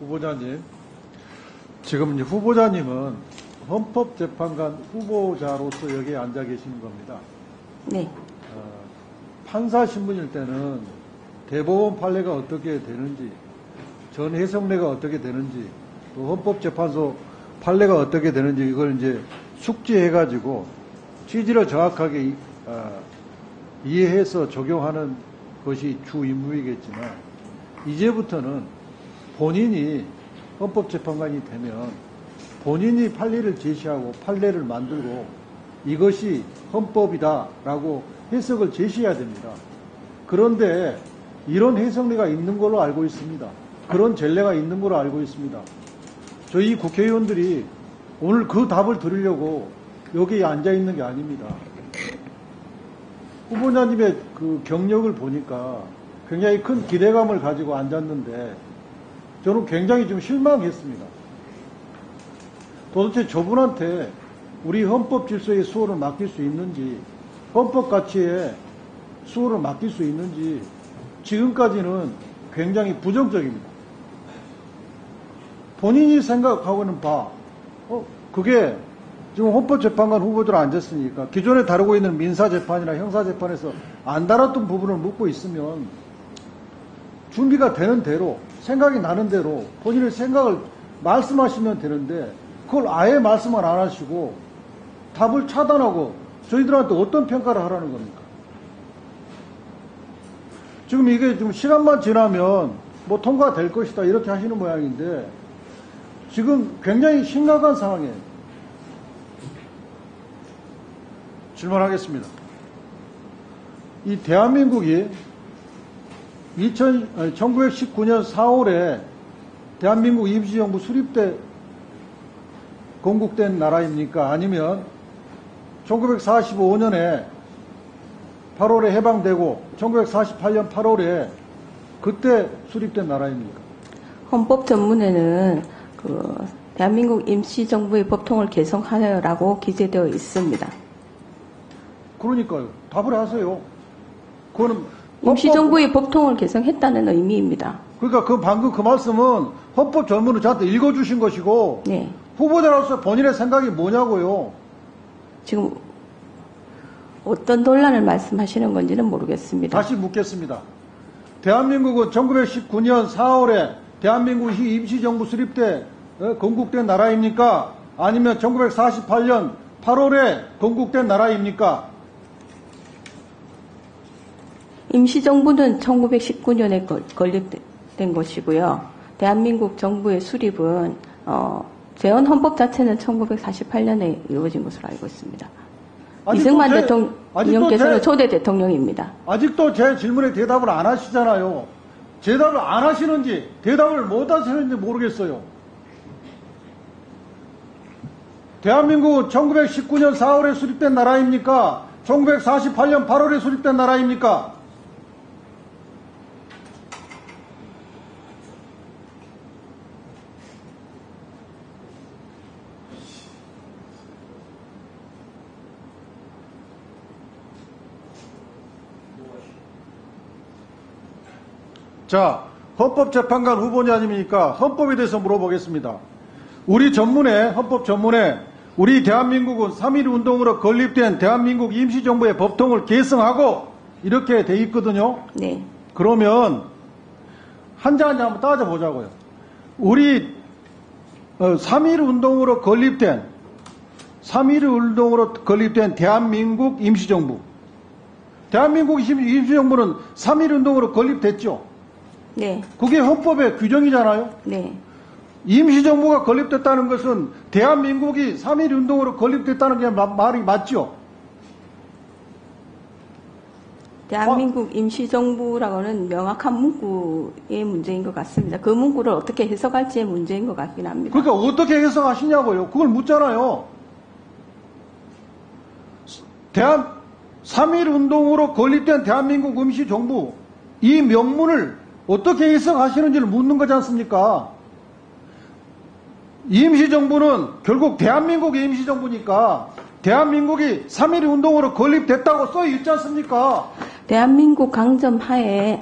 후보자님, 지금 이제 후보자님은 헌법재판관 후보자로서 여기에 앉아 계신 겁니다. 네. 판사 신분일 때는 대법원 판례가 어떻게 되는지, 전 해석례가 어떻게 되는지, 또 헌법재판소 판례가 어떻게 되는지 이걸 이제 숙지해가지고 취지를 정확하게 이해해서 적용하는 것이 주 임무이겠지만, 이제부터는 본인이 헌법재판관이 되면 본인이 판례를 제시하고 판례를 만들고 이것이 헌법이다라고 해석을 제시해야 됩니다. 그런데 이런 해석례가 있는 걸로 알고 있습니다. 그런 전례가 있는 걸로 알고 있습니다. 저희 국회의원들이 오늘 그 답을 들으려고 여기에 앉아있는 게 아닙니다. 후보자님의 그 경력을 보니까 굉장히 큰 기대감을 가지고 앉았는데 저는 굉장히 좀 실망했습니다. 도대체 저분한테 우리 헌법 질서의 수호를 맡길 수 있는지, 헌법 가치에 수호를 맡길 수 있는지 지금까지는 굉장히 부정적입니다. 본인이 생각하고는 그게 지금 헌법재판관 후보자로 앉았으니까 기존에 다루고 있는 민사재판이나 형사재판에서 안 다뤘던 부분을 묻고 있으면 준비가 되는 대로, 생각이 나는 대로 본인의 생각을 말씀하시면 되는데 그걸 아예 말씀을 안 하시고 답을 차단하고 저희들한테 어떤 평가를 하라는 겁니까? 지금 이게 지금 시간만 지나면 뭐 통과될 것이다 이렇게 하시는 모양인데 지금 굉장히 심각한 상황에 질문하겠습니다. 이 대한민국이 1919년 4월에 대한민국 임시정부 수립 때 건국된 나라입니까? 아니면 1945년에 8월에 해방되고 1948년 8월에 그때 수립된 나라입니까? 헌법 전문에는 대한민국 임시정부의 법통을 개성하여라고 기재되어 있습니다. 그러니까요. 답을 하세요. 그거는 임시정부의 법통을 개성했다는 의미입니다. 그러니까 그 방금 그 말씀은 헌법 전문을 저한테 읽어주신 것이고, 네, 후보자로서 본인의 생각이 뭐냐고요. 지금 어떤 논란을 말씀하시는 건지는 모르겠습니다. 다시 묻겠습니다. 대한민국은 1919년 4월에 대한민국 임시정부 수립 때 건국된 나라입니까? 아니면 1948년 8월에 건국된 나라입니까? 임시정부는 1919년에 건립된 것이고요. 대한민국 정부의 수립은 재헌 헌법 자체는 1948년에 이루어진 것으로 알고 있습니다. 이승만 대통령께서는 초대 대통령입니다. 아직도 제 질문에 대답을 안 하시잖아요. 대답을 안 하시는지 대답을 못 하시는지 모르겠어요. 대한민국은 1919년 4월에 수립된 나라입니까? 1948년 8월에 수립된 나라입니까? 자, 헌법재판관 후보자님이니까 헌법에 대해서 물어보겠습니다. 우리 전문에, 헌법 전문에 우리 대한민국은 3.1운동으로 건립된 대한민국 임시정부의 법통을 계승하고 이렇게 돼 있거든요. 네. 그러면 한자 한번 따져보자고요. 우리 3.1운동으로 건립된 3.1운동으로 건립된 대한민국 임시정부, 대한민국 임시정부는 3.1운동으로 건립됐죠. 네. 그게 헌법의 규정이잖아요. 네. 임시정부가 건립됐다는 것은 대한민국이 3.1운동으로 건립됐다는 게 말이 맞죠? 대한민국 임시정부라고는 명확한 문구의 문제인 것 같습니다. 그 문구를 어떻게 해석할지의 문제인 것 같긴 합니다. 그러니까 어떻게 해석하시냐고요. 그걸 묻잖아요. 3.1운동으로 건립된 대한민국 임시정부, 이 명문을 어떻게 해석하시는지를 묻는 거지 않습니까? 임시정부는 결국 대한민국의 임시정부니까 대한민국이 3.1운동으로 건립됐다고 써있지 않습니까? 대한민국 강점하에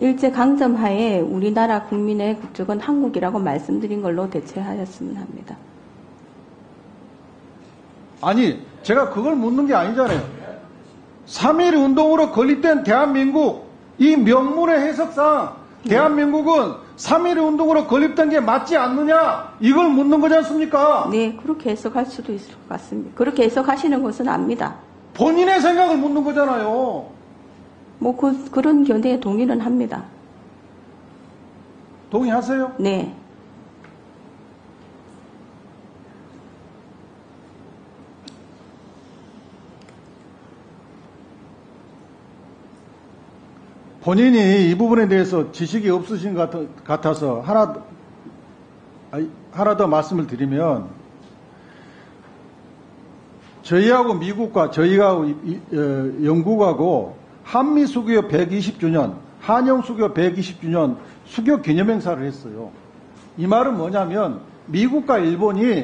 일제 강점하에 우리나라 국민의 국적은 한국이라고 말씀드린 걸로 대체하였으면 합니다. 아니, 제가 그걸 묻는 게 아니잖아요. 3.1 운동으로 건립된 대한민국, 이 명문의 해석상 대한민국은 3.1 운동으로 건립된 게 맞지 않느냐, 이걸 묻는 거지 않습니까? 네, 그렇게 해석할 수도 있을 것 같습니다. 그렇게 해석하시는 것은 압니다. 본인의 생각을 묻는 거잖아요. 뭐 그런 견해에 동의는 합니다. 동의하세요? 네. 본인이 이 부분에 대해서 지식이 없으신 것 같아서 하나 더 말씀을 드리면, 저희하고 미국과 저희하고 영국하고 한미 수교 120주년, 한영 수교 120주년 수교 기념행사를 했어요. 이 말은 뭐냐면, 미국과 일본이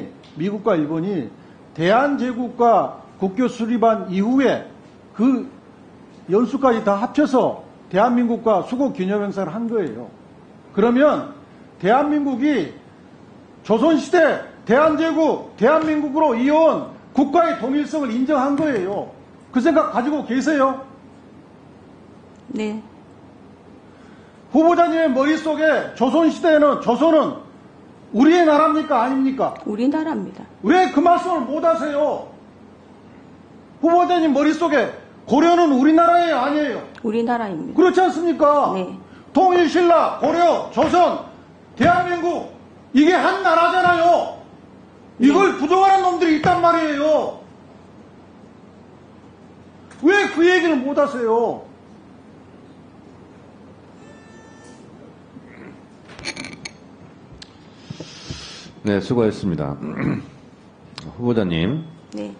대한제국과 국교 수립한 이후에 그 연수까지 다 합쳐서 대한민국과 수교 기념행사를 한 거예요. 그러면 대한민국이 조선시대 대한제국, 대한민국으로 이어온 국가의 동일성을 인정한 거예요. 그 생각 가지고 계세요? 네. 후보자님의 머릿속에 조선시대에는 조선은 우리의 나라입니까? 아닙니까? 우리나라입니다. 왜 그 말씀을 못 하세요? 후보자님 머릿속에 고려는 우리나라예요? 아니에요? 우리나라입니다. 그렇지 않습니까? 네. 통일신라, 고려, 조선, 대한민국, 이게 한 나라잖아요. 네. 이걸 부정하는 놈들이 있단 말이에요. 왜 그 얘기를 못 하세요? 네, 수고하셨습니다. 후보자님, 네.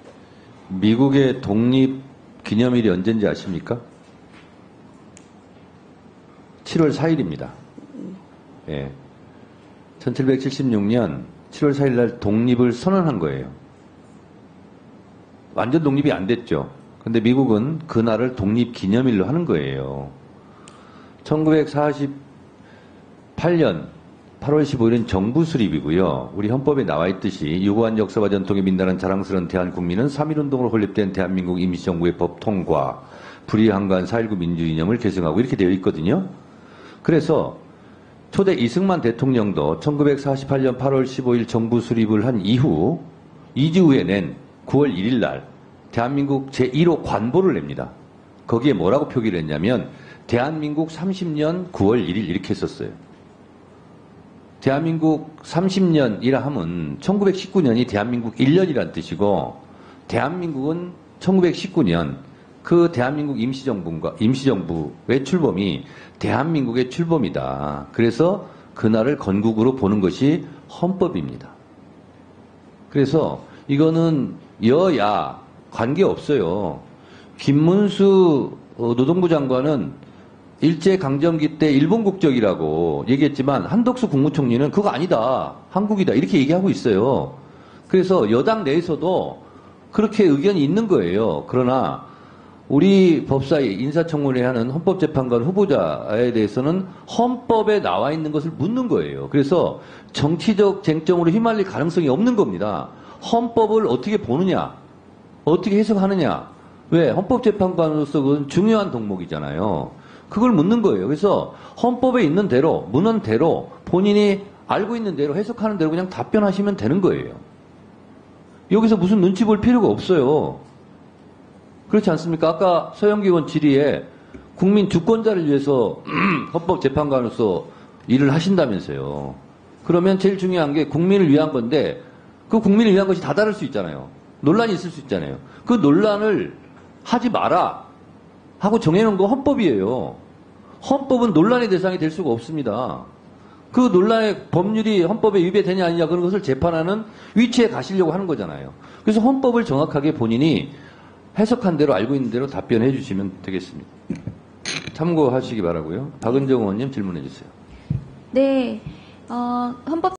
미국의 독립기념일이 언제인지 아십니까? 7월 4일입니다. 예, 1776년 7월 4일 날 독립을 선언한 거예요. 완전 독립이 안 됐죠. 근데 미국은 그 날을 독립기념일로 하는 거예요. 1948년 8월 15일은 정부 수립이고요. 우리 헌법에 나와 있듯이 유구한 역사와 전통에 민다는 자랑스러운 대한국민은 3.1운동으로 건립된 대한민국 임시정부의 법 통과, 불의한간 4.19 민주이념을 계승하고 이렇게 되어 있거든요. 그래서 초대 이승만 대통령도 1948년 8월 15일 정부 수립을 한 이후 2주 후에 낸 9월 1일 날 대한민국 제1호 관보를 냅니다. 거기에 뭐라고 표기를 했냐면 대한민국 30년 9월 1일 이렇게 했었어요. 대한민국 30년이라 함은 1919년이 대한민국 1년이란 뜻이고, 대한민국은 1919년 그 대한민국 임시정부의 출범이 대한민국의 출범이다. 그래서 그날을 건국으로 보는 것이 헌법입니다. 그래서 이거는 여야 관계없어요. 김문수 노동부 장관은 일제강점기 때 일본 국적이라고 얘기했지만 한덕수 국무총리는 그거 아니다, 한국이다 이렇게 얘기하고 있어요. 그래서 여당 내에서도 그렇게 의견이 있는 거예요. 그러나 우리 법사위 인사청문회 하는 헌법재판관 후보자에 대해서는 헌법에 나와 있는 것을 묻는 거예요. 그래서 정치적 쟁점으로 휘말릴 가능성이 없는 겁니다. 헌법을 어떻게 보느냐, 어떻게 해석하느냐. 왜? 헌법재판관으로서 그건 중요한 덕목이잖아요. 그걸 묻는 거예요. 그래서 헌법에 있는 대로, 문헌대로, 본인이 알고 있는 대로, 해석하는 대로 그냥 답변하시면 되는 거예요. 여기서 무슨 눈치 볼 필요가 없어요. 그렇지 않습니까? 아까 서영기 의원 질의에 국민 주권자를 위해서 헌법재판관으로서 일을 하신다면서요. 그러면 제일 중요한 게 국민을 위한 건데, 그 국민을 위한 것이 다 다를 수 있잖아요. 논란이 있을 수 있잖아요. 그 논란을 하지 마라 하고 정해놓은 거 헌법이에요. 헌법은 논란의 대상이 될 수가 없습니다. 그 논란의 법률이 헌법에 위배되냐 아니냐 그런 것을 재판하는 위치에 가시려고 하는 거잖아요. 그래서 헌법을 정확하게 본인이 해석한 대로, 알고 있는 대로 답변해 주시면 되겠습니다. 참고하시기 바라고요. 박은정 의원님 질문해 주세요. 네, 헌법